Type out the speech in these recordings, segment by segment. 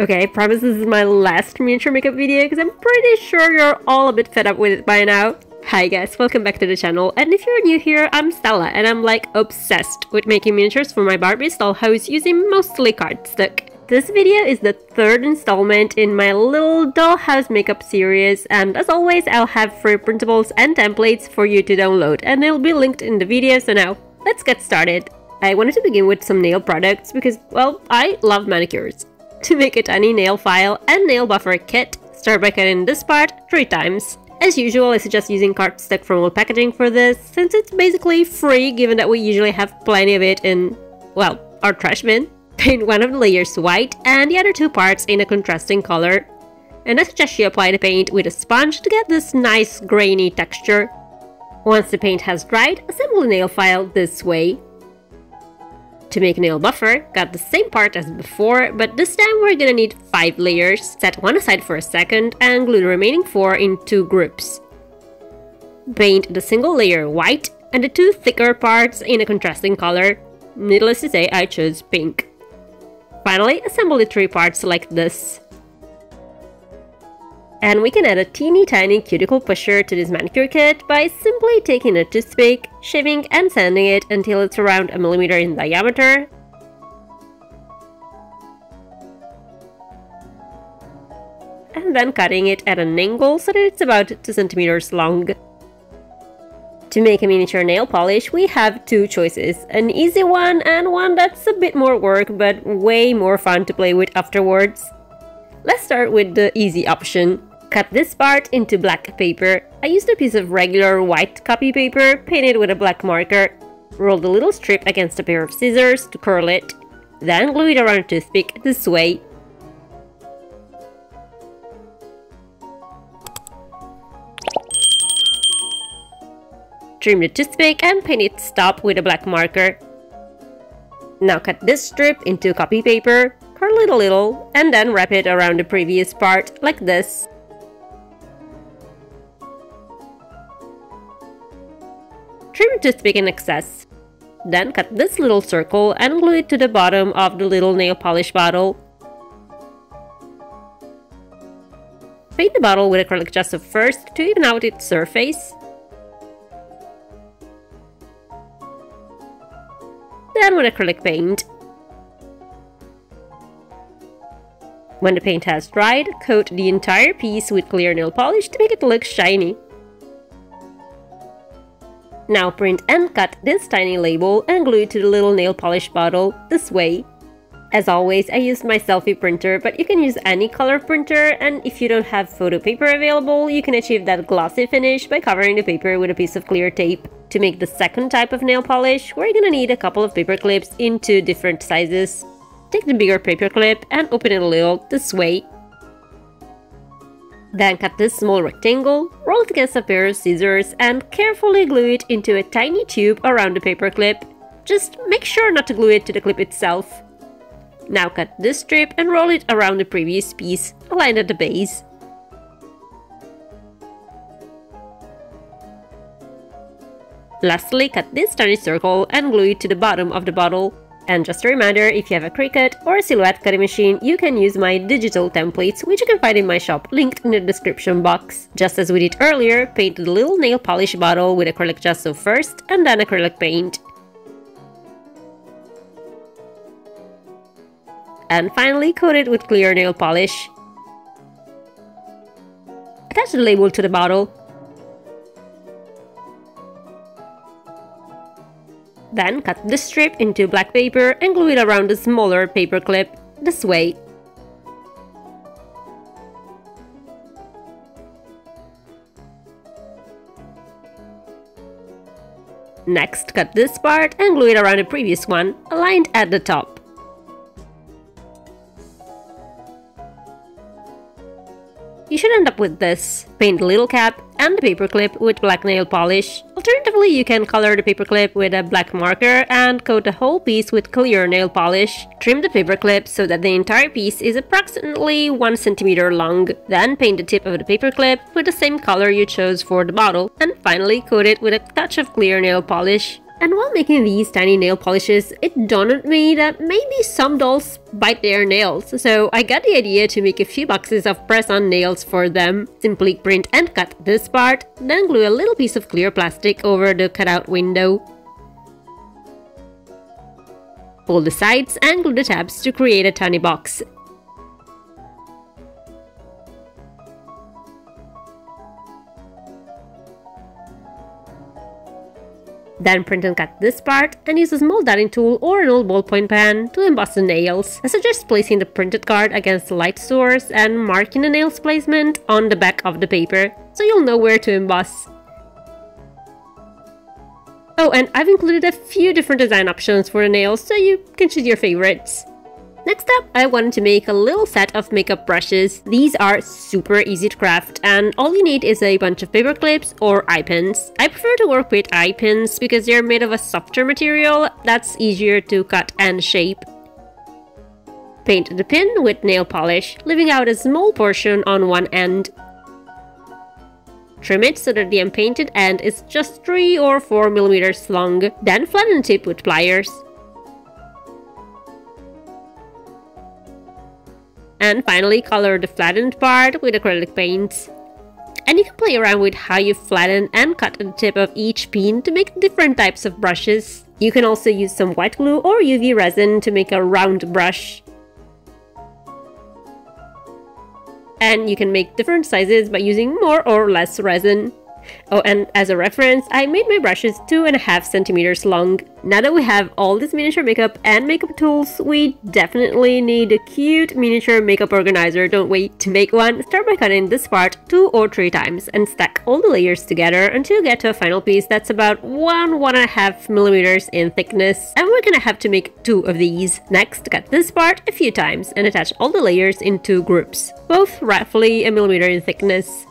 Okay, I promise this is my last miniature makeup video because I'm pretty sure you're all a bit fed up with it by now. Hi guys, welcome back to the channel, and if you're new here, I'm Stella and I'm like obsessed with making miniatures for my Barbie dollhouse using mostly cardstock. This video is the third installment in my little dollhouse makeup series, and as always I'll have free printables and templates for you to download, and they'll be linked in the video, so now let's get started. I wanted to begin with some nail products because, well, I love manicures. To make a tiny nail file and nail buffer kit, start by cutting this part 3 times. As usual, I suggest using cardstock from old packaging for this, since it's basically free given that we usually have plenty of it in, well, our trash bin. Paint one of the layers white and the other 2 parts in a contrasting color. And I suggest you apply the paint with a sponge to get this nice grainy texture. Once the paint has dried, assemble the nail file this way. To make a nail buffer, cut the same part as before, but this time we're gonna need 5 layers. Set one aside for a second and glue the remaining 4 in 2 groups. Paint the single layer white and the 2 thicker parts in a contrasting color. Needless to say, I chose pink. Finally, assemble the 3 parts like this. And we can add a teeny tiny cuticle pusher to this manicure kit by simply taking a toothpick, shaving and sanding it until it's around 1 millimeter in diameter. And then cutting it at an angle so that it's about 2 centimeters long. To make a miniature nail polish, we have 2 choices, an easy one and one that's a bit more work but way more fun to play with afterwards. Let's start with the easy option. Cut this part into black paper. I used a piece of regular white copy paper painted with a black marker. Roll the little strip against a pair of scissors to curl it. Then glue it around a toothpick this way. Trim the toothpick and paint its top with a black marker. Now cut this strip into copy paper. Curl it a little and then wrap it around the previous part like this. Trim the toothpick in excess. Then cut this little circle and glue it to the bottom of the little nail polish bottle. Paint the bottle with acrylic gesso first to even out its surface. Then with acrylic paint. When the paint has dried, coat the entire piece with clear nail polish to make it look shiny. Now print and cut this tiny label and glue it to the little nail polish bottle this way. As always, I used my selfie printer, but you can use any color printer, and if you don't have photo paper available, you can achieve that glossy finish by covering the paper with a piece of clear tape. To make the second type of nail polish, we're gonna need a couple of paper clips in 2 different sizes. Take the bigger paper clip and open it a little this way. Then cut this small rectangle, roll it against a pair of scissors and carefully glue it into a tiny tube around the paper clip. Just make sure not to glue it to the clip itself. Now cut this strip and roll it around the previous piece, aligned at the base. Lastly, cut this tiny circle and glue it to the bottom of the bottle. And just a reminder, if you have a Cricut or a Silhouette cutting machine, you can use my digital templates, which you can find in my shop, linked in the description box. Just as we did earlier, paint the little nail polish bottle with acrylic gesso first and then acrylic paint. And finally, coat it with clear nail polish. Attach the label to the bottle. Then cut this strip into black paper and glue it around a smaller paper clip, this way. Next, cut this part and glue it around the previous one, aligned at the top. You should end up with this. Paint the little cap and the paperclip with black nail polish. Alternatively, you can color the paperclip with a black marker and coat the whole piece with clear nail polish. Trim the paperclip so that the entire piece is approximately 1 cm long. Then paint the tip of the paperclip with the same color you chose for the bottle. And finally, coat it with a touch of clear nail polish. And while making these tiny nail polishes, it dawned on me that maybe some dolls bite their nails, so I got the idea to make a few boxes of press-on nails for them. Simply print and cut this part, then glue a little piece of clear plastic over the cutout window. Fold the sides and glue the tabs to create a tiny box. Then print and cut this part and use a small dotting tool or an old ballpoint pen to emboss the nails. I suggest placing the printed card against the light source and marking the nail's placement on the back of the paper, so you'll know where to emboss. Oh, and I've included a few different design options for the nails so you can choose your favorites. Next up, I wanted to make a little set of makeup brushes. These are super easy to craft and all you need is a bunch of paper clips or eye pins. I prefer to work with eye pins because they're made of a softer material that's easier to cut and shape. Paint the pin with nail polish, leaving out a small portion on one end. Trim it so that the unpainted end is just 3 or 4 millimeters long, then flatten the tip with pliers. And finally, color the flattened part with acrylic paints. And you can play around with how you flatten and cut the tip of each pin to make different types of brushes. You can also use some white glue or UV resin to make a round brush. And you can make different sizes by using more or less resin. Oh, and as a reference, I made my brushes 2.5 centimeters long. Now that we have all this miniature makeup and makeup tools, we definitely need a cute miniature makeup organizer, don't we? To make one, start by cutting this part 2 or 3 times and stack all the layers together until you get to a final piece that's about 1–1.5 millimeters in thickness. And we're gonna have to make 2 of these. Next, cut this part a few times and attach all the layers in 2 groups, both roughly 1 millimeter in thickness.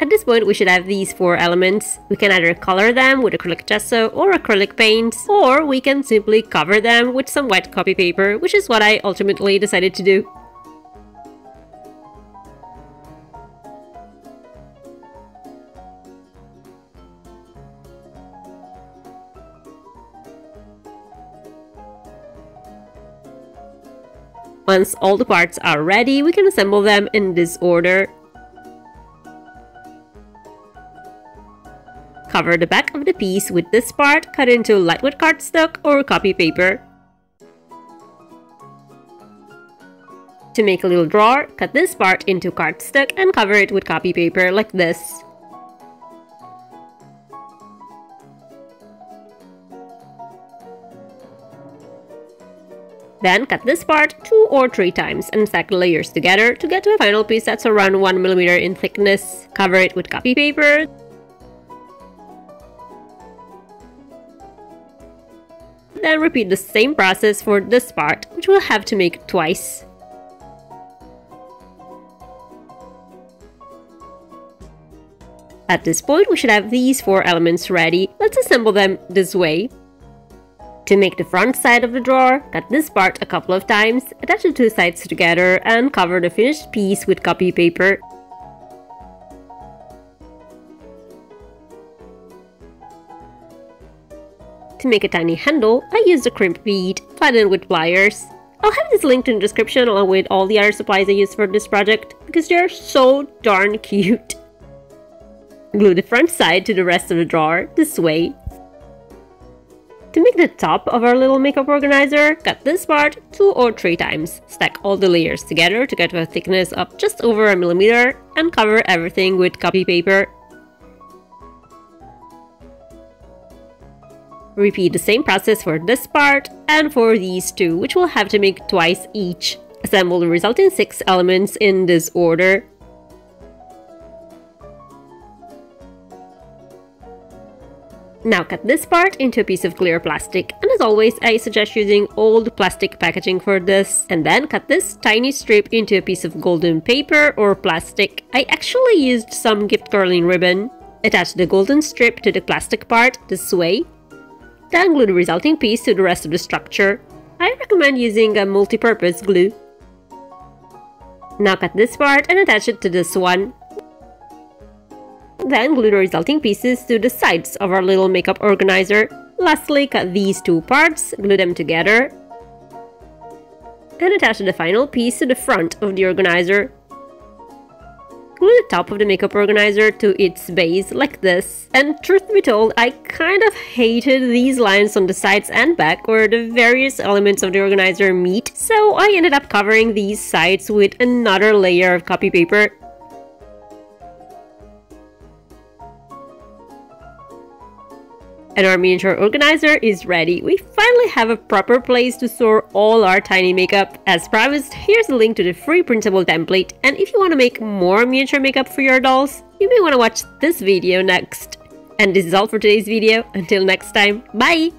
At this point, we should have these 4 elements. We can either color them with acrylic gesso or acrylic paints, or we can simply cover them with some white copy paper, which is what I ultimately decided to do. Once all the parts are ready, we can assemble them in this order. Cover the back of the piece with this part cut into lightweight cardstock or copy paper. To make a little drawer, cut this part into cardstock and cover it with copy paper like this. Then cut this part 2 or 3 times and stack the layers together to get to a final piece that's around 1 millimeter in thickness. Cover it with copy paper. Then repeat the same process for this part, which we'll have to make twice. At this point, we should have these 4 elements ready. Let's assemble them this way. To make the front side of the drawer, cut this part a couple of times, attach the 2 sides together, and cover the finished piece with copy paper. To make a tiny handle, I used a crimp bead, flattened with pliers. I'll have this linked in the description along with all the other supplies I used for this project because they're so darn cute. Glue the front side to the rest of the drawer this way. To make the top of our little makeup organizer, cut this part 2 or 3 times. Stack all the layers together to get to a thickness of just over 1 millimeter and cover everything with copy paper. Repeat the same process for this part and for these 2, which we'll have to make twice each. Assemble the resulting 6 elements in this order. Now cut this part into a piece of clear plastic, and as always I suggest using old plastic packaging for this. And then cut this tiny strip into a piece of golden paper or plastic. I actually used some gift curling ribbon. Attach the golden strip to the plastic part this way. Then glue the resulting piece to the rest of the structure. I recommend using a multi-purpose glue. Now cut this part and attach it to this one. Then glue the resulting pieces to the sides of our little makeup organizer. Lastly, cut these two parts, glue them together, and attach the final piece to the front of the organizer. Glue the top of the makeup organizer to its base like this. And truth be told, I kind of hated these lines on the sides and back where the various elements of the organizer meet, so I ended up covering these sides with another layer of copy paper. And our miniature organizer is ready. We finally have a proper place to store all our tiny makeup. As promised, here's a link to the free printable template, and if you want to make more miniature makeup for your dolls, you may want to watch this video next. And this is all for today's video. Until next time, bye!